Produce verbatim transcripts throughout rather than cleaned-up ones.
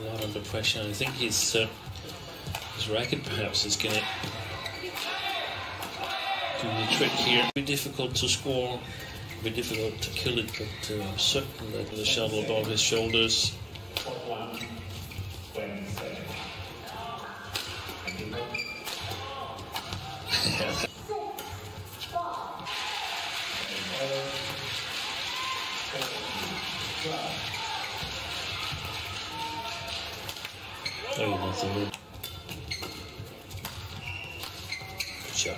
a lot under pressure. I think his, uh, his racket perhaps is going to do the trick here. It'll be difficult to score, it'll be difficult to kill it, but uh, I'm certain that with a shuttle above his shoulders. Oh, that's a good shot.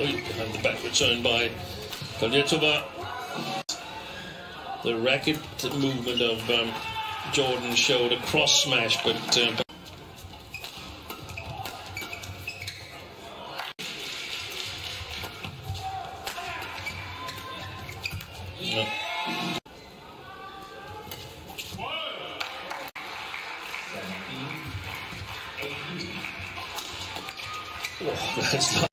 Oh, you can have the back return by Davletova. The racket movement of um, Jordan showed a cross smash, but uh, no. Oh, that's not.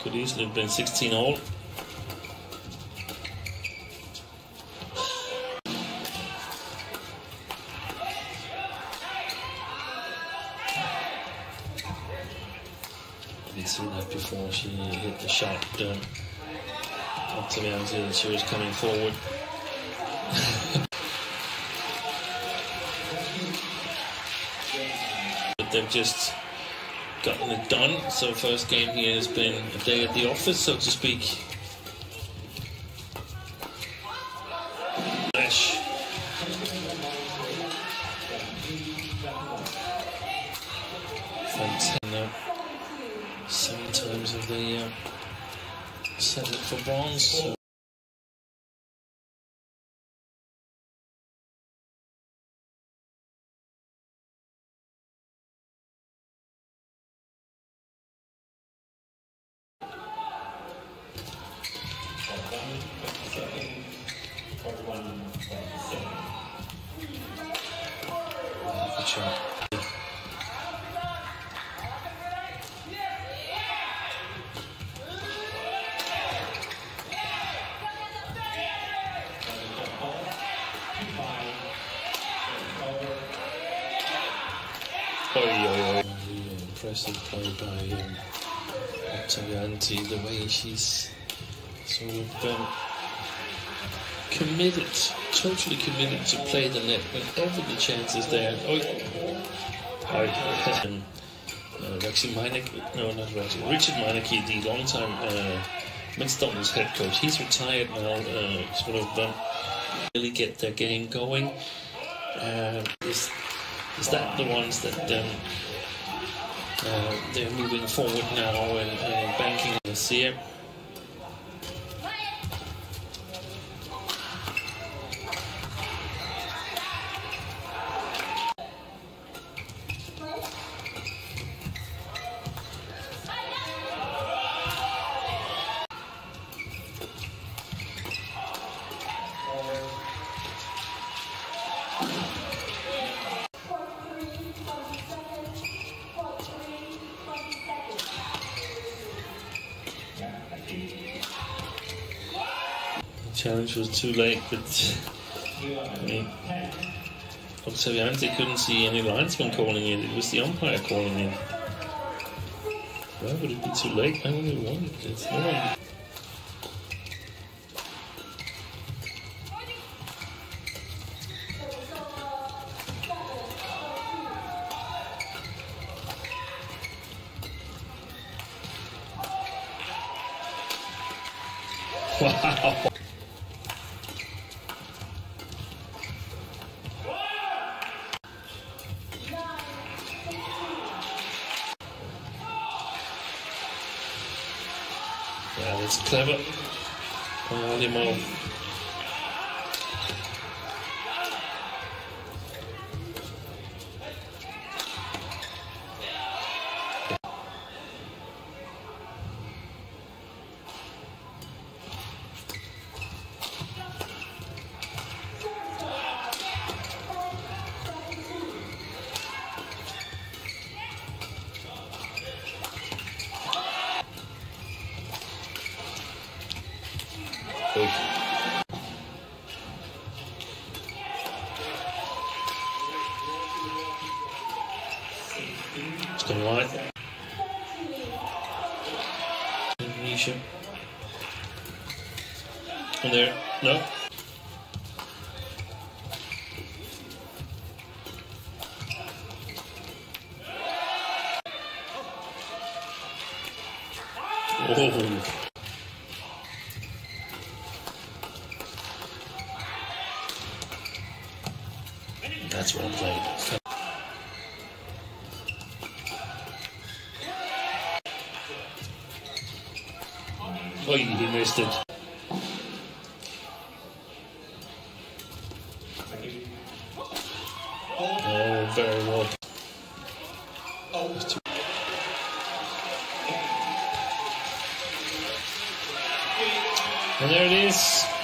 Could easily have been sixteen all. We've seen that before. She hit the shot um, up to the end and she was coming forward. But they've just gotten it done. So first game here has been a day at the office, so to speak. Flash. Fantastic. Sometimes if they uh, settle for bronze. So. Really impressive play by um, Oktavianti, the way she's sort of um, committed, totally committed to play the net whenever the chance is there. Oh, um, uh, Richard Meineke, no, not Richard, Richard Meineke, the long-time uh, men's doubles head coach. He's retired now, uh, sort of um, really get their game going. Uh, it's, Is that the ones that um, uh, they're moving forward now and uh, banking on this year? Challenge was too late, but I mean, Oktavianti couldn't see any linesman calling it. It was the umpire calling it. Why would it be too late? I only wanted it. No one. Wow. Yeah, that's clever. Oh, Limo. mistake. Just in light. Indonesia. And there, no. Oh. That's well played. Oh, he missed it. Oh, very well. And there it is.